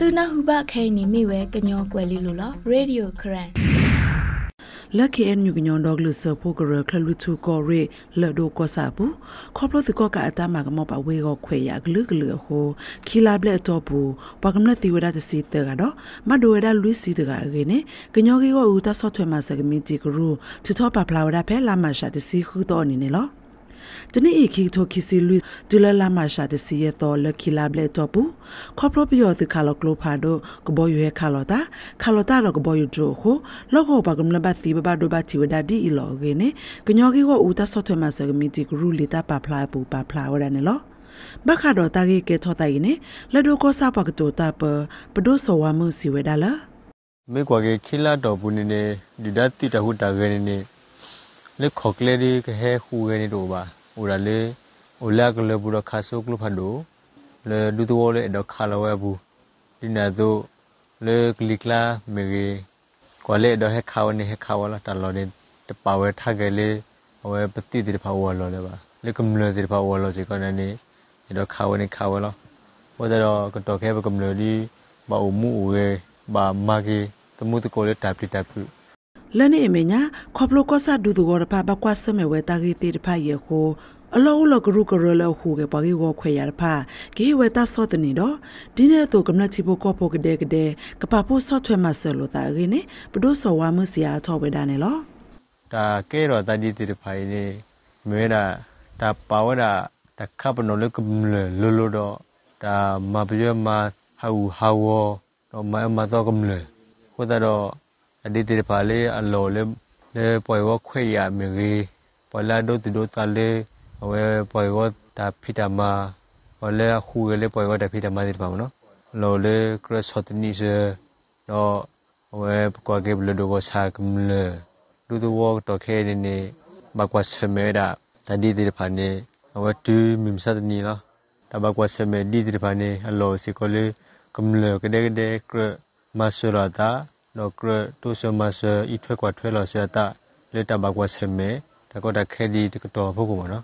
ตื่นน่าหูบ้าแค่นี้ไม่เวกันยองกวลิลุล่ะเรดิโอครันและเคเอ็นอยู่กันยองดอกลือเสือผู้กระเรือคลาลุทูกอเร่เลอโดกอสาบุครอบครัวถือกอกะอัตามากมอปะเวกอเขยากลึกเหลือโฮคีลาเบลจอปูปากำลังตีเวดาจะสีเตกะดอมาดูเวดาลุยสีเตกะเรเนกันยองกีก็อุตาซอถวยมาสกมิติกรูถือทอปะพลาวดาเพลามาชาติสีคือตอนนี้เนล่ะจะนี่อีกคิดทคิสิลุยจุลลามาชาติสีเยตอและคิลาเบลตอปูครอบครัวพี่ยอดถือคาร์ลกลพาโดกบอยู่เฮคาร์ลตาเรากบอยู่โจโคแล้วก็ปากำลังบัดตีบัดดูบัดทีวดาดีอีหลอกเงี้ยเนี่ยก็ยอกี้ว่าอุตส่าห์สอดมาสกมิติกรูลิตาปาพลายปูปาพลายวันนี้ล่ะบักขาดอตากีเกทอตาอีเนี่ยแล้วดูก็ซาปากโจตาเปดูสวามือสีเวดาละไม่กว่าเกคิลาตอปูเนี่ยดิดัตติตาหูตาเงี้ยเนี่ยเล็กขอกเลดีก็เฮคูเงี้ยเนี่ยดูบ้าอุระเลโอเลกเลบุระคาสุกลุพันดูเลดูตัวเลดอกคาลาวะบูดินาโตเลคลิกลาเมเกกว่าเลดอกให้ข่าวนี่ให้ข่าวละตลอดเนี่ยแต่ป่าวถ้าเกลือเอาไว้ปฏิทินพ่อวัวเลยบ้าเลกำเนิดพ่อวัวเลยสิก่อนนั้นนี่ดอกข่าวนี่ข่าวละว่าแต่ดอกก็ตอกแค่ไปกำเนิดดีบ่าวมูเกบ่าวมาเกแต่มูตะโกเลตับที่ตับอยู่และนี่เมญ่าครอบครัวก็สาดูตัวกระพาบักว่าเสมอเวตากีติพายเยโคเราลกรู้กระเลาหูเก็บปากกอขยายผ้ากิเวตาสอดนี่ดอดิเนตัวกำลังที่พวกก็พกเด็กกระป๋าพวกสอดช่วยมาเสลตาเรนี่ไปดูสวามือเสียทอไปได้เนี่ยหรอตาเกลอตาดีติพายนี่เมื่อได้ตาป่าวได้ตาขับนอนเล็กกำเลือลุดอตามาไปเยอะมาฮาวตอมาต่อกำเลือก็แต่ดอดีติพายเลยอันโลเลยปล่อยว่าขยายเมื่อกี้ปล่อยละดูติดูตาเลยเอาไว้ปล่อยก็ตาพิธามาวันแรกคู่กันเลยปล่อยก็ตาพิธามาติดผมเนาะเราเลยกระสอบนี้เจอเราเอาไว้กว่าเก็บเลยดูว่าชากันเลยดูตัวว่าตัวแค่นี้บางกว่าเสมอได้แต่ดีติดผ่านเนี่ยเอาไว้ดูมิมสัตนี้เนาะแต่บางกว่าเสมอดีติดผ่านเนี่ยเราสิก็เลยกันเลยก็ได้กระมาสุราตาเรากระตัวเสมาเสอีถ้วยกว่าถ้วยเราเสตาเลยแต่บางกว่าเสมอแต่ก็ได้แค่ดีติดตัวพวกผมเนาะ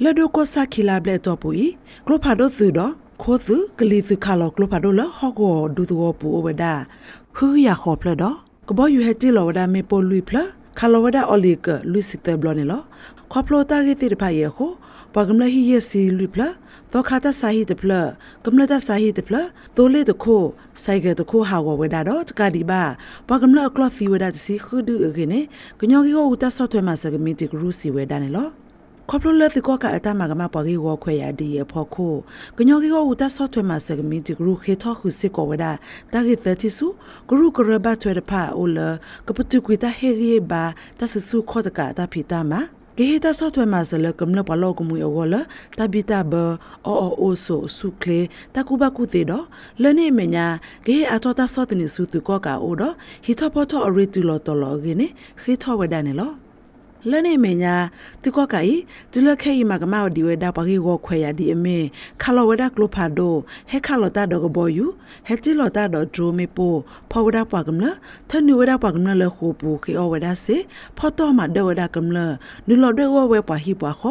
แล้วดูก็สักขีลาเบลจอปุยกลัวพาดูสุดอ่ะโคสุกลีสุขาลอกลัวพาดูละฮอกอดูตัวปูอวดาฮืออยากขอบเลยดอก็บอกอยู่ให้จีลอวดาไม่ปลุยเพลขาลอวดาอลิกลุยสิเตบลอนี่ละขอบโลตากิติพายเยโคปากำลังฮีเยสีลุยเพลตัวขาตาสาหิตเพลกำลังตาสาหิตเพลตัวเล่ตโคใส่เกตโคฮาวอวดาดอจะการดีบ้าปากำลังกลัวฟีเวดาสีคือดูเอเกเน่ก็ยองกี้ก็อุตส่าห์ถอยมาสักมิติกรูสีเวดานี่ละครอบครัวเลือดที่ก็กะอัตมากมาปากีวอเขยาดีพอโคก็ยองกี้ก็อุตส่าห์ถอยมาสักมิติกรูเคทอคือสิกอวดาตากิเตทิสุกรูกระบาถอยผ้าอุลกระปุตุกิตาเฮเรียบาตาสุขอตกะตาพิตามะเกฮิตาซอถวยมาเสลกำเนปลอกมุยอวลตาบิตาเบอโซสุเคลตาคูบาคูเตดอเลเนเมญาเกฮิอัตตาซอตินิสุตุกอกาโอดอฮิทอพอทออริตุลอตลอเกเนฮิทอวดาเนลอและในเมียตุกไก่ตุเลือกแค่ยิมากมาอดีเวดาปากีวอเขยาดีเมคาลาวดากลพาโดให้คาลอตาดอกบอยูให้จิลอตาดอกโจเมโปพอวดาปากำเนท่านนิวดาปากำเนเลยโคปูคืออวดาเสพอต่อมาเดวดากำเนนิลอด้วยว่าเวปาฮิปาโค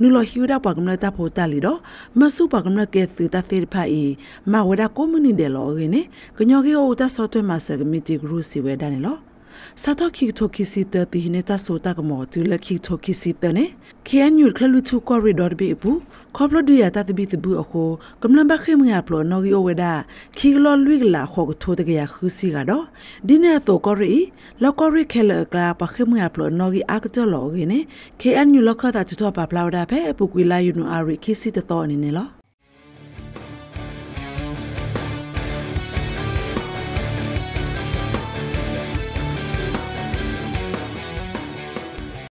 นิลอฮิวดาปากำเนตาโพตาลิดอมาสู้ปากำเนเกสือตาเซริพาอีมาวดาโกมุนิเดลอเรเนกยอกิโออุตาซอตมาเซกมิติกรูสิเวดาเนลอซาทอคิกทอคิสิเตอร์ตีเนตาโซตากมอตุลคิกทอคิสิเตอร์เนเคียนยูคลาลุทูกอริดอร์เบปูครอบลอดูยาตาตบิตบุอโคกำลังบักเข้มงาปลอนอกิโอเวดาคิกลอลุยลาขอกโทตกยาคือสิกาดอดิเนโตกอริแล้วกอริเคลกลาปะเข้มงาปลอนอกิอักเจลอเกเนเคียนยูลคอตาจุทอปาปลาวดาเพปุกุลายูนูอาริคิสิเตอร์ตอนิเนลอ